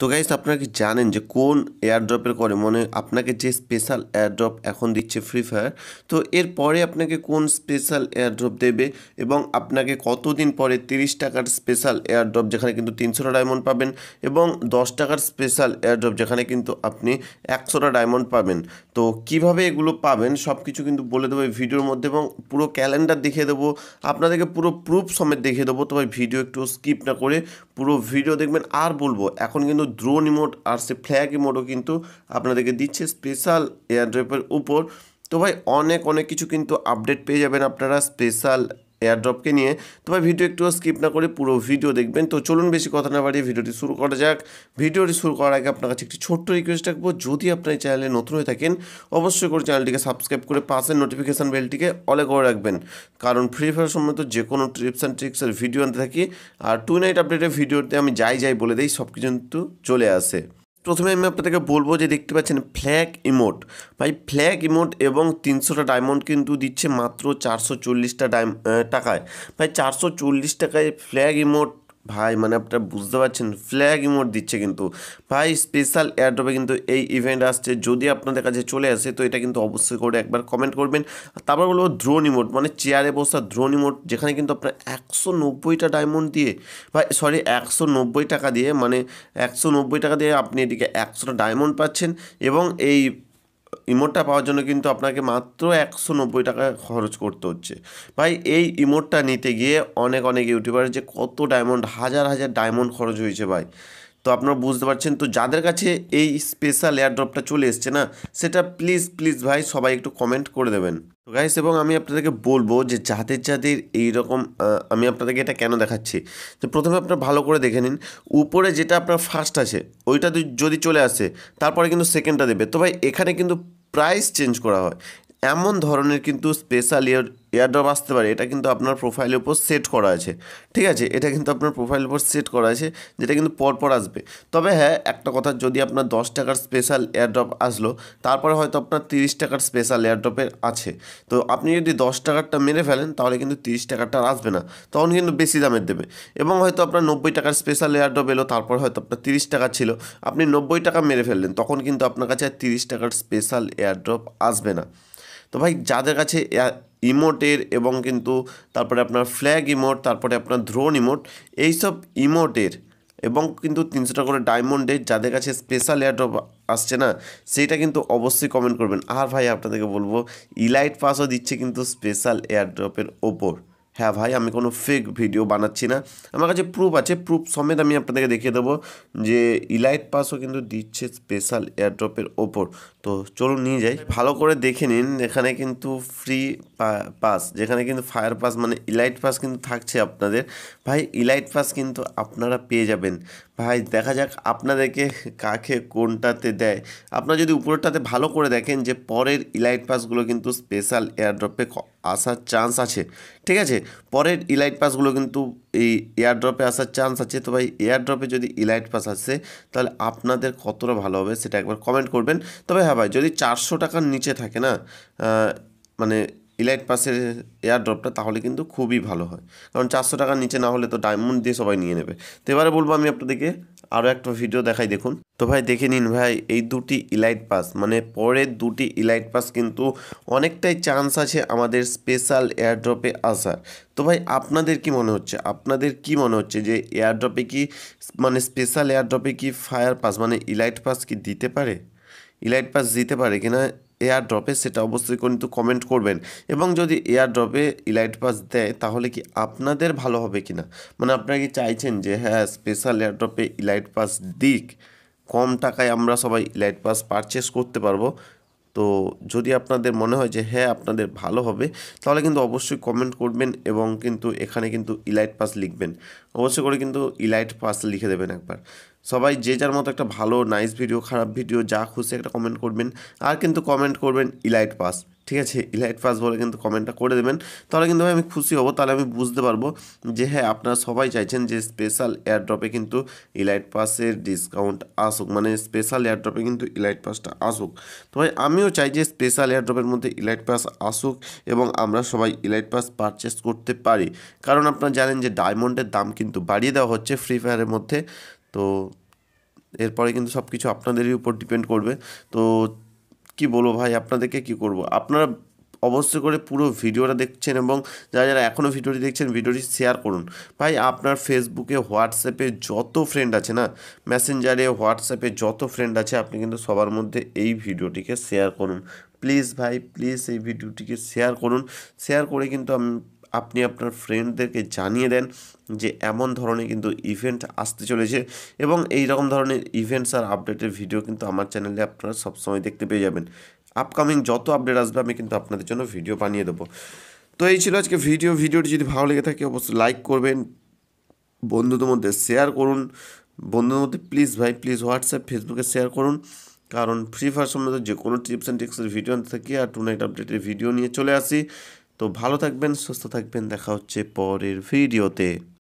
তো গাইস আপনারা কি জানেন যে কোন এয়ারড্রপের করে মনে আপনাকে যে স্পেশাল এয়ারড্রপ এখন দিচ্ছে ফ্রি ফায়ার তো এর পরে আপনাকে কোন স্পেশাল এয়ারড্রপ দেবে এবং আপনাকে কতদিন পরে 30 টাকার স্পেশাল এয়ারড্রপ যেখানে কিন্তু 300টা ডায়মন্ড পাবেন এবং 10 টাকার স্পেশাল এয়ারড্রপ যেখানে কিন্তু আপনি 100টা ডায়মন্ড পাবেন তো কিভাবে এগুলো পাবেন সবকিছু কিন্তু বলে দেব এই ভিডিওর মধ্যে এবং পুরো ক্যালেন্ডার দেখিয়ে দেব আপনাদেরকে পুরো প্রুফ সমেত দেখিয়ে দেব তো ভাই ভিডিও একটু স্কিপ না করে পুরো ভিডিও দেখবেন আর বলবো এখন কিন্তু ड्रोन इमोट और से फ्लैग इमोटो किन्तु आपना देखे दिच्छे स्पेशल एयरड्रपर ऊपर तो भाई अनेक अनेक किछु किन्तु अपडेट पे जाबेन आपनारा स्पेशल एयरड्रप के लिए तो भाई भिडियो एक स्किप ना करे पुरो भिडियो देखें तो चलून बेशी कथा ना बाड़िये भिडियोटी शुरू करा जाक भिडियोटी शुरू करार आगे आपनार काछे एकटी छोट्ट रिक्वेस्ट राखबो जोदि आपनि चैनेले नतुन हये थाकेन अवश्य करे चैनेलटिके सबसक्राइब करे पाशे नोटिफिकेशन बेलटिके अले करे राखबेन कारण फ्री फायर सम्बन्धित जे कोनो टिप्स एंड ट्रिक्सर भिडियो आनते थाकि आर टू नाइट आपडेटेर भिडियोते आमि जाई जाई बोले देई सब किछु किन्तु चले आसे प्रथमे आमि आपनादेरके बोलबो जे देखते पाच्छेन फ्लैग इमोट भाई फ्लैग इमोट एवं 300टा डायमंड किन्तु दिच्छे मात्र 440टा टाकाय भाई 440 टाकाय फ्लैग इमोट भाई माने आपनारा बुझते पारछेन फ्लैग इमोट दिच्छे किन्तु भाई स्पेशल एयरड्रपे किन्तु एई इवेंट आसछे जोदि आपनादेर काछे चले आसे तो एटा किन्तु अवश्यई करे एकबार कमेंट करबेन तारपर बोलबो ड्रोन इमोट माने चेयारे बसा ड्रोन इमोट जेखाने किन्तु आपनारा 190 टा डायमंड दिए भाई सरि 190 टाका दिए माने 190 टाका दिए आपनि एदिके 100 टा डायमंड पाচ্ছেন এবং এই इमोटा पावर जोनो किन्तु आपनाके मात्र 190 टाका खरच करते होच्छे भाई एई इमोटा निते गिये अनेक अनेक यूट्यूबार जे कत डायमंड हज़ार हज़ार डायमंड खरच होयेछे भाई तो अपना बुझते पारछेन तो जादेर काछे एई स्पेशल एयरड्रपटा चले एसेछे ना सेटा प्लिज प्लिज भाई सबाई एकटु कमेंट करे देबेन तो गाइस এবং আমি আপনাদেরকে বলবো যে যাদের যাদের এই রকম আমি আপনাদেরকে এটা কেন দেখাচ্ছি তো প্রথমে আপনারা ভালো করে দেখে নিন উপরে যেটা আপনার ফার্স্ট আছে ওইটা যদি চলে আসে তারপরে কিন্তু সেকেন্ডটা দেবে তো ভাই এখানে কিন্তু প্রাইস চেঞ্জ করা হয় এমন ধরনের কিন্তু স্পেশাল এয়ারড্রপ আসতে পারে এটা কিন্তু আপনার প্রোফাইলের উপর সেট করা আছে ঠিক আছে এটা কিন্তু আপনার প্রোফাইলের উপর সেট করা আছে যেটা কিন্তু পরপর আসবে তবে হ্যাঁ একটা কথা যদি আপনার 10 টাকার স্পেশাল এয়ারড্রপ আসলো তারপরে হয়তো আপনার 30 টাকার স্পেশাল এয়ারড্রপের আছে তো আপনি যদি 10 টাকারটা মেরে ফেলেন তাহলে কিন্তু 30 টাকারটা আসবে না তখন কিন্তু বেশি দামের দেবে এবং হয়তো আপনার 90 টাকার স্পেশাল এয়ারড্রপ এলো তারপর হয়তো আপনার 30 টাকা ছিল আপনি 90 টাকা মেরে ফেললেন তখন কিন্তু আপনার কাছে 30 টাকার স্পেশাল এয়ারড্রপ আসবে না তো ভাই যাদের কাছে ইমোটের এবং কিন্তু তারপরে আপনার ফ্ল্যাগ ইমোট তারপরে আপনার ড্রোন ইমোট এই সব ইমোটের এবং কিন্তু 300 টাকা করে ডায়মন্ডের যাদের কাছে স্পেশাল এয়ারড্রপ আসছে না সেটা কিন্তু অবশ্যই কমেন্ট করবেন আর ভাই আপনাদেরকে বলবো ইলাইট পাসও দিচ্ছে কিন্তু স্পেশাল এয়ারড্রপের ওপর হ্যাঁ ভাই আমি কোনো ফেক ভিডিও বানাচ্ছি না আমার কাছে প্রুফ আছে প্রুফ সমেত আমি আপনাদেরকে দেখিয়ে দেব যে ইলাইট পাসও কিন্তু দিচ্ছে স্পেশাল এয়ারড্রপের ওপর তো চলুন নিয়ে যাই ভালো করে দেখে নিন এখানে কিন্তু ফ্রি পাস যেখানে কিন্তু ফায়ার পাস মানে ইলাইট পাস কিন্তু থাকছে আপনাদের ভাই ইলাইট পাস কিন্তু আপনারা পেয়ে যাবেন ভাই দেখা যাক আপনাদেরকে কাকে কোনটাতে দেয় আপনারা যদি উপরেরটাতে ভালো করে দেখেন যে পরের ইলাইট পাসগুলো কিন্তু স্পেশাল এয়ারড্রপে আসার চান্স আছে ঠিক আছে পরের ইলাইট পাসগুলো কিন্তু এই এয়ারড্রপে আসার চান্স আছে তো ভাই এয়ারড্রপে যদি ইলাইট পাস আসে তাহলে আপনাদের কতটা ভালো হবে সেটা একবার কমেন্ট করবেন তবে হ্যাঁ ভাই যদি 400 টাকার নিচে থাকে না মানে ইলাইট পাসের এয়ারড্রপটা তাহলে কিন্তু খুবই ভালো হয় কারণ 400 টাকার নিচে না হলে তো ডায়মন্ড দিয়ে সবাই নিয়ে নেবে তো এবারে বলবো আমি আপনাদেরকে আরো একটা ভিডিও দেখাই দেখুন তো ভাই দেখে নিন ভাই এই দুটি ইলাইট পাস মানে পরের দুটি ইলাইট পাস কিন্তু অনেকটাই চান্স আছে আমাদের স্পেশাল এয়ারড্রপে আসার তো ভাই আপনাদের কি মনে হচ্ছে যে এয়ারড্রপে কি মানে স্পেশাল এয়ারড্রপে কি ফায়ার পাস মানে ইলাইট পাস কি দিতে পারে ইলাইট পাস দিতে পারে কিনা এয়ারড্রপে সেটা অবশ্যই কিন্তু কমেন্ট করবেন এবং যদি এয়ারড্রপে ইলাইট পাস দেয় তাহলে কি আপনাদের ভালো হবে কিনা মানে আপনারা কি চাইছেন যে হ্যাঁ স্পেশাল এয়ারড্রপে ইলাইট পাস দিক কম টাকায় আমরা সবাই ইলাইট পাস পারচেজ করতে পারবো তো যদি আপনাদের মনে হয় যে হ্যাঁ আপনাদের ভালো হবে তাহলে কিন্তু অবশ্যই কমেন্ট করবেন এবং কিন্তু এখানে কিন্তু ইলাইট পাস লিখবেন অবশ্যই করে কিন্তু ইলাইট পাস লিখে দেবেন একবার সবাই যে যার মতো একটা ভালো নাইস ভিডিও খারাপ ভিডিও যা খুশি একটা কমেন্ট করবেন আর কিন্তু কমেন্ট করবেন ইলাইট পাস ঠিক আছে ইলাইট পাস বলে কিন্তু কমেন্টটা করে দেবেন তাহলে কিন্তু আমি খুশি হব তাহলে আমি বুঝতে পারবো যে হ্যাঁ আপনারা সবাই চাইছেন যে স্পেশাল এয়ারড্রপে কিন্তু ইলাইট পাসের ডিসকাউন্ট আসুক মানে স্পেশাল এয়ারড্রপে কিন্তু ইলাইট পাসটা আসুক তো ভাই আমিও চাই যে স্পেশাল এয়ারড্রপের মধ্যে ইলাইট পাস আসুক এবং আমরা সবাই ইলাইট পাস পারচেস করতে পারি কারণ আপনারা জানেন যে ডায়মন্ডের দাম কিন্তু বাড়িয়ে দেওয়া হচ্ছে ফ্রি ফায়ারের মধ্যে তো এরপরে কিন্তু সব কিছু আপনাদেরই উপর ডিপেন্ড করবে। তো কি বলবো ভাই, আপনাদেরকে কি করব, আপনারা অবশ্যই করে পুরো ভিডিওটা দেখছেন এবং যারা যারা এখনও ভিডিওটি দেখছেন ভিডিওটি শেয়ার করুন ভাই। আপনার ফেসবুকে হোয়াটসঅ্যাপে যত ফ্রেন্ড আছে না, মেসেঞ্জারে হোয়াটসঅ্যাপে যত ফ্রেন্ড আছে আপনি কিন্তু সবার মধ্যে এই ভিডিওটিকে শেয়ার করুন প্লিজ ভাই, প্লিজ এই ভিডিওটিকে শেয়ার করুন। শেয়ার করে কিন্তু আপনি আপনার ফ্রেন্ডদেরকে জানিয়ে দেন যে এমন ধরনের কিন্তু ইভেন্ট আসতে চলেছে এবং এই রকম ধরনের ইভেন্টস আর আপডেটের ভিডিও কিন্তু আমার চ্যানেলে আপনারা সবসময় দেখতে পেয়ে যাবেন। আপকামিং যত আপডেট আসবে আমি কিন্তু আপনাদের জন্য ভিডিও বানিয়ে দেবো। তো এই ছিল আজকে ভিডিও। ভিডিওটি যদি ভালো লেগে থাকে অবশ্যই লাইক করবেন, বন্ধুদের মধ্যে শেয়ার করুন, বন্ধুদের মধ্যে প্লিজ ভাই প্লিজ হোয়াটসঅ্যাপ ফেসবুকে শেয়ার করুন, কারণ ফ্রি ফায়ার সম্বন্ধে যে কোনো টিপস অ্যান্ড ট্রিক্সের ভিডিও আনতে থাকি আর টুনাইট আপডেটের ভিডিও নিয়ে চলে আসি। তো ভালো থাকবেন, সুস্থ থাকবেন, দেখা হচ্ছে পরের ভিডিওতে।